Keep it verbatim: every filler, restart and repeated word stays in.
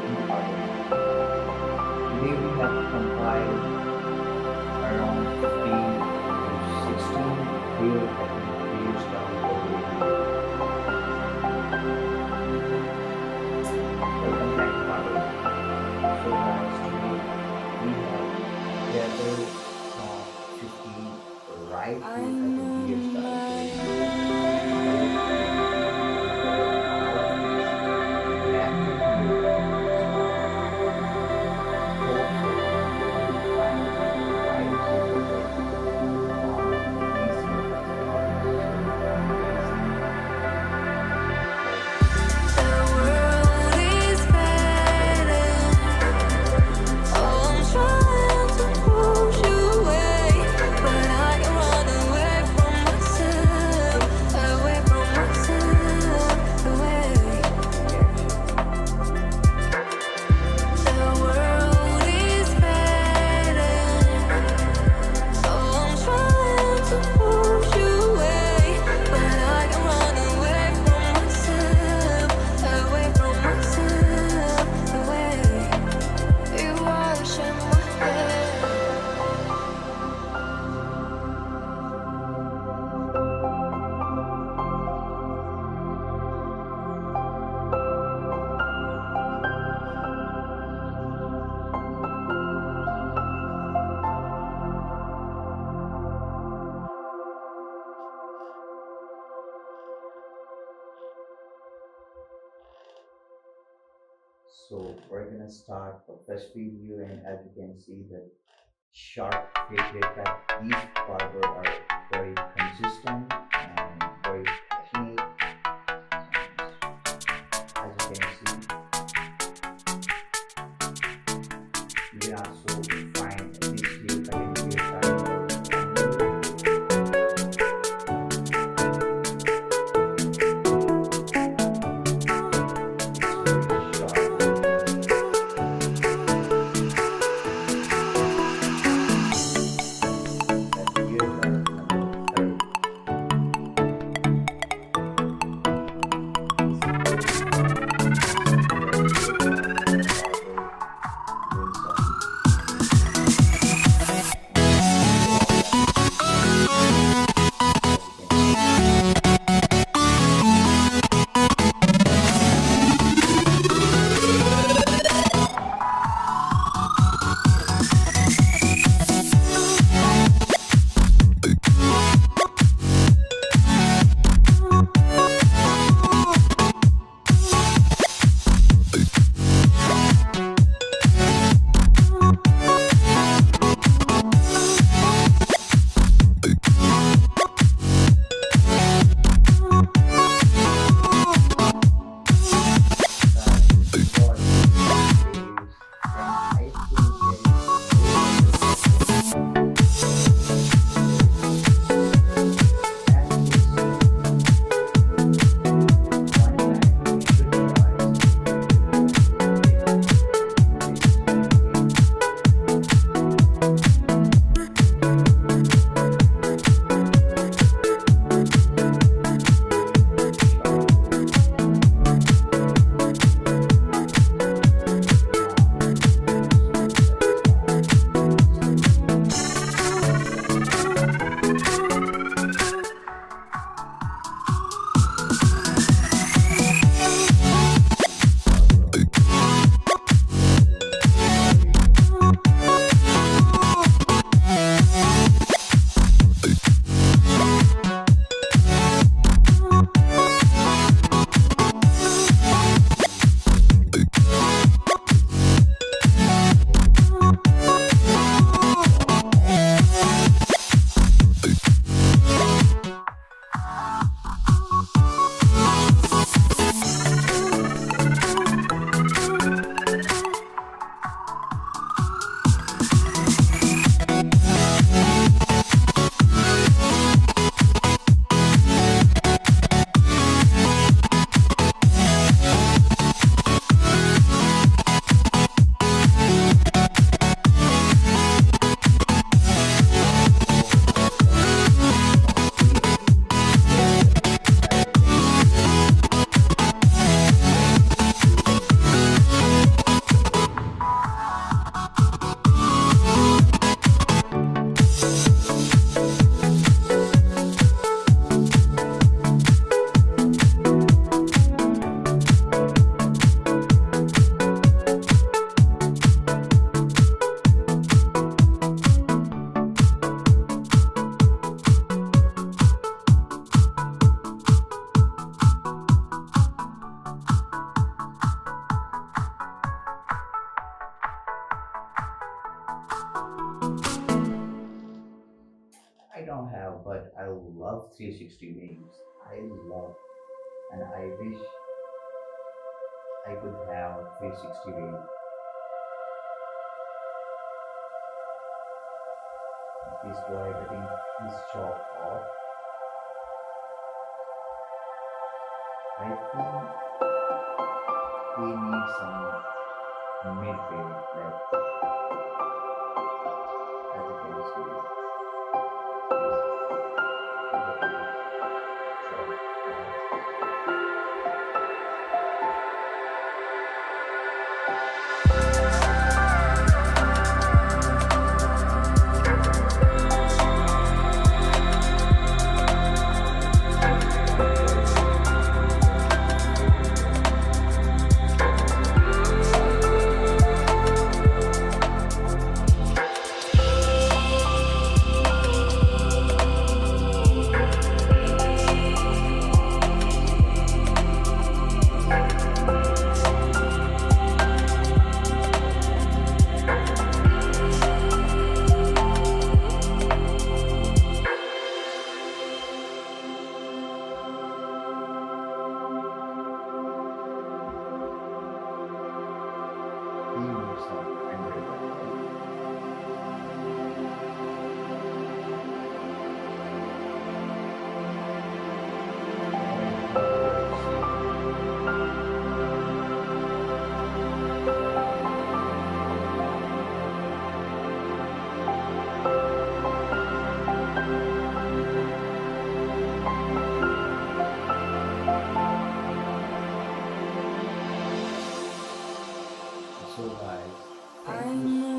They have compiled around fifteen to sixteen real reviews down the road. The contact model so nice to me. We have gathered from fifteen right to reviews down the road. So we're gonna start the first video, and as you can see, the sharp faces that each barber are very consistent and very technique. As you can see, we are so fine this shape and this Thank you. don't have, but I love three sixty games. I love, and I wish I could have three sixty games. This boy getting his shop off. I think we need some midfield left as a tennis. So guys, thank you.